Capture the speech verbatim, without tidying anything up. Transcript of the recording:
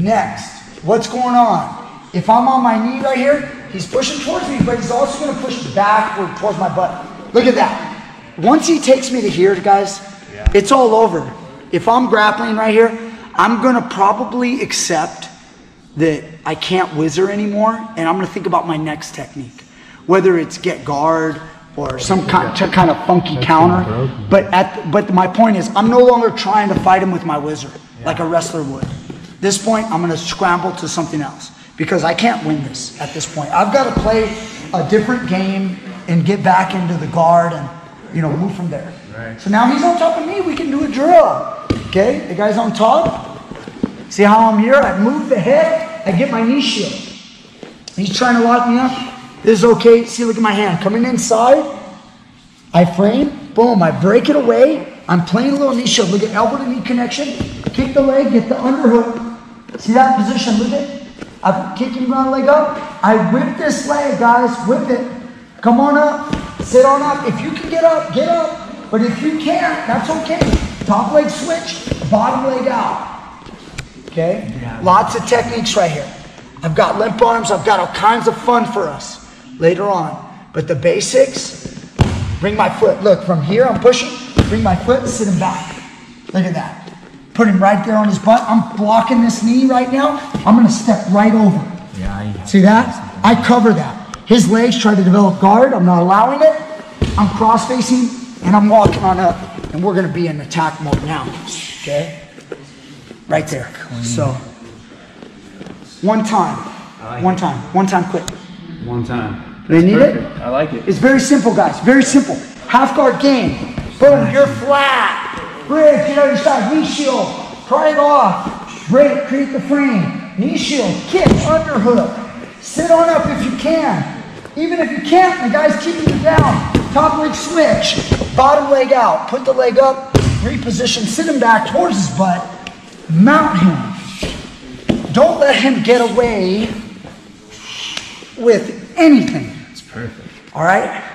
Next, what's going on? If I'm on my knee right here, he's pushing towards me, but he's also gonna push backward towards my butt. Look at that. Once he takes me to here, guys, yeah. It's all over. If I'm grappling right here, I'm gonna probably accept that I can't whizzer anymore, and I'm gonna think about my next technique, whether it's get guard or some kind, some kind of funky that's counter. But at, but my point is, I'm no longer trying to fight him with my whizzer, yeah. like a wrestler would. At this point, I'm gonna scramble to something else because I can't win this at this point. I've gotta play a different game and get back into the guard and you know move from there. Right. So now he's on top of me, we can do a drill. Okay, the guy's on top. See how I'm here? I move the head, I get my knee shield. He's trying to lock me up. This is okay. See, look at my hand. Coming inside, I frame, boom, I break it away. I'm playing a little knee shield. Look at elbow to knee connection. Kick the leg, get the underhook. See that position, look at it. I'm kicking my leg up. I whip this leg, guys, whip it. Come on up, sit on up. If you can get up, get up. But if you can't, that's okay. Top leg switch, bottom leg out. Okay, yeah. Lots of techniques right here. I've got limp arms, I've got all kinds of fun for us later on. But the basics, bring my foot. Look, from here I'm pushing, bring my foot, sit him back. Look at that. Put him right there on his butt. I'm blocking this knee right now. I'm gonna step right over. Yeah, I see that? I cover that. His legs try to develop guard, I'm not allowing it. I'm cross-facing and I'm walking on up. And we're gonna be in attack mode now, okay? Right there. So, one time, like one it. time, one time quick. One time. That's they need perfect. it? I like it. It's very simple, guys, very simple. Half guard game. Boom, you're flat. Bridge, get out of your side. Knee shield, pry it off. Break, create the frame. Knee shield, kick, underhook. Sit on up if you can. Even if you can't, the guy's keeping you down. Top leg switch, bottom leg out. Put the leg up, reposition, sit him back towards his butt. Mount him. Don't let him get away with anything. That's perfect. All right?